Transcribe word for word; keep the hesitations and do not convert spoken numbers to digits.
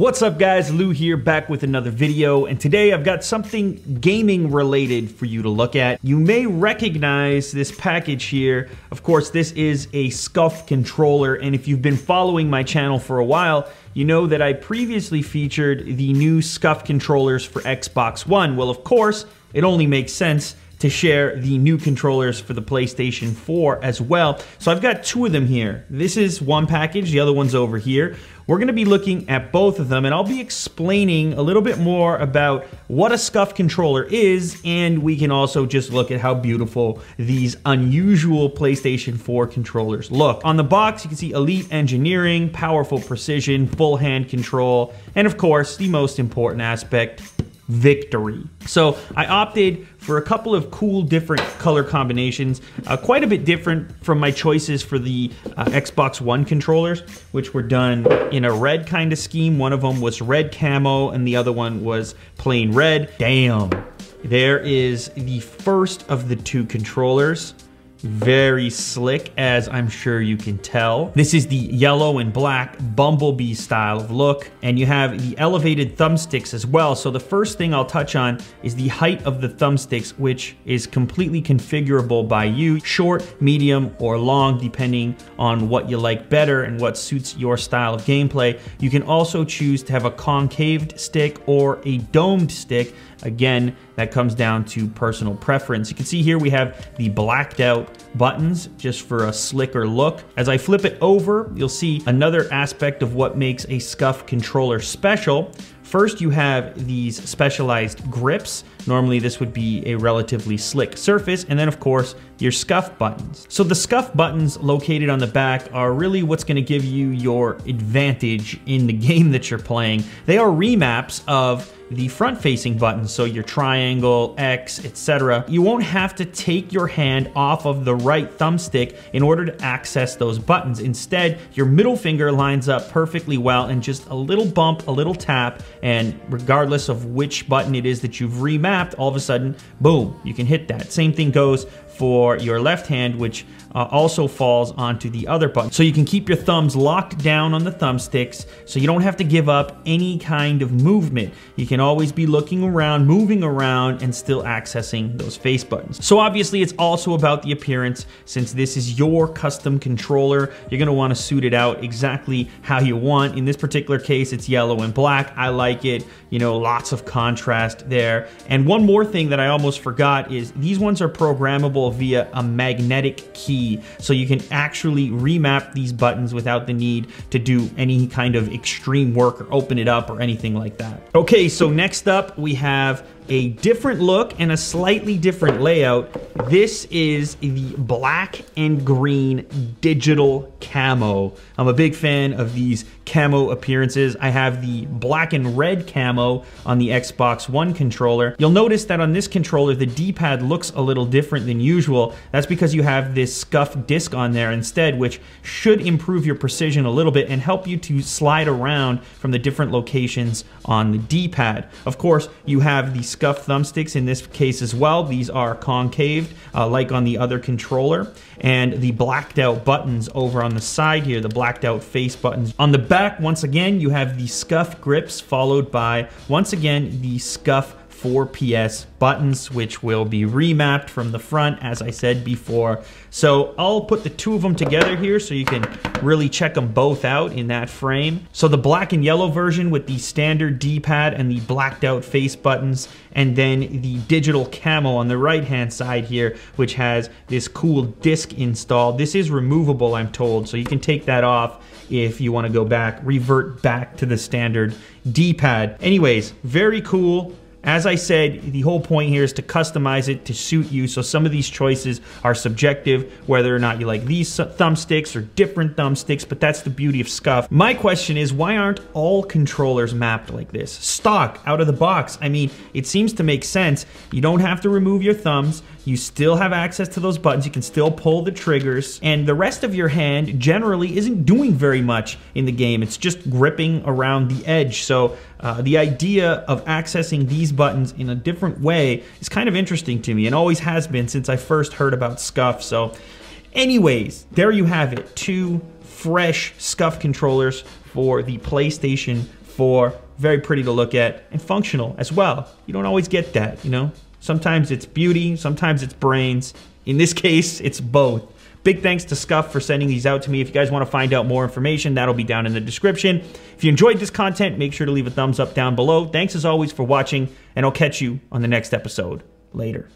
What's up guys, Lou here, back with another video, and today I've got something gaming related for you to look at. You may recognize this package here. Of course, this is a SCUF controller, and if you've been following my channel for a while, you know that I previously featured the new SCUF controllers for Xbox One. Well, of course, it only makes sense to share the new controllers for the PlayStation four as well. So I've got two of them here. This is one package, the other one's over here. We're gonna be looking at both of them, and I'll be explaining a little bit more about what a SCUF controller is, and we can also just look at how beautiful these unusual PlayStation four controllers look. On the box, you can see elite engineering, powerful precision, full hand control, and of course, the most important aspect, victory. So I opted for a couple of cool different color combinations, uh, quite a bit different from my choices for the uh, Xbox One controllers, which were done in a red kind of scheme. One of them was red camo and the other one was plain red. Damn. There is the first of the two controllers. Very slick, as I'm sure you can tell. This is the yellow and black Bumblebee style of look, and you have the elevated thumbsticks as well. So the first thing I'll touch on is the height of the thumbsticks, which is completely configurable by you. Short, medium, or long, depending on what you like better and what suits your style of gameplay. You can also choose to have a concaved stick or a domed stick. Again, that comes down to personal preference. You can see here we have the blacked out buttons just for a slicker look. As I flip it over, you'll see another aspect of what makes a SCUF controller special. First, you have these specialized grips. Normally, this would be a relatively slick surface. And then, of course, your SCUF buttons. So the SCUF buttons located on the back are really what's going to give you your advantage in the game that you're playing. They are remaps of the front-facing buttons, so your triangle, X, et cetera. You won't have to take your hand off of the right thumbstick in order to access those buttons. Instead, your middle finger lines up perfectly well, and just a little bump, a little tap, and regardless of which button it is that you've remapped, all of a sudden, boom, you can hit that. Same thing goes for your left hand, which uh, also falls onto the other button. So you can keep your thumbs locked down on the thumbsticks, so you don't have to give up any kind of movement. You can always be looking around, moving around, and still accessing those face buttons. So obviously it's also about the appearance. Since this is your custom controller, you're gonna wanna suit it out exactly how you want. In this particular case, it's yellow and black. I like it, you know, lots of contrast there. And one more thing that I almost forgot is these ones are programmable via a magnetic key, so you can actually remap these buttons without the need to do any kind of extreme work or open it up or anything like that. Okay, so next up we have a different look and a slightly different layout. This is the black and green digital camo. I'm a big fan of these camo appearances. I have the black and red camo on the Xbox One controller. You'll notice that on this controller, the D-pad looks a little different than usual. That's because you have this SCUF disc on there instead, which should improve your precision a little bit and help you to slide around from the different locations on the D-pad. Of course, you have the SCUF thumbsticks in this case as well. These are concaved, uh, like on the other controller, and the blacked out buttons over on the side here, the blacked out face buttons. On the back, once again, you have the SCUF grips, followed by, once again, the SCUF four P S buttons, which will be remapped from the front, as I said before. So I'll put the two of them together here so you can really check them both out in that frame. So the black and yellow version with the standard D-pad and the blacked out face buttons, and then the digital camo on the right hand side here, which has this cool disc installed. This is removable, I'm told, so you can take that off if you want to go back, revert back to the standard D-pad. Anyways, very cool. As I said, the whole point here is to customize it to suit you, so some of these choices are subjective, whether or not you like these thumbsticks or different thumbsticks, but that's the beauty of SCUF. My question is, why aren't all controllers mapped like this? Stock, out of the box. I mean, it seems to make sense. You don't have to remove your thumbs. You still have access to those buttons. You can still pull the triggers, and the rest of your hand generally isn't doing very much in the game. It's just gripping around the edge, so uh, the idea of accessing these buttons in a different way is kind of interesting to me, and always has been since I first heard about SCUF. So anyways, there you have it, two fresh SCUF controllers for the PlayStation four. Very pretty to look at and functional as well. You don't always get that, you know? Sometimes it's beauty, sometimes it's brains. In this case, it's both. Big thanks to SCUF for sending these out to me. If you guys want to find out more information, that'll be down in the description. If you enjoyed this content, make sure to leave a thumbs up down below. Thanks as always for watching, and I'll catch you on the next episode. Later.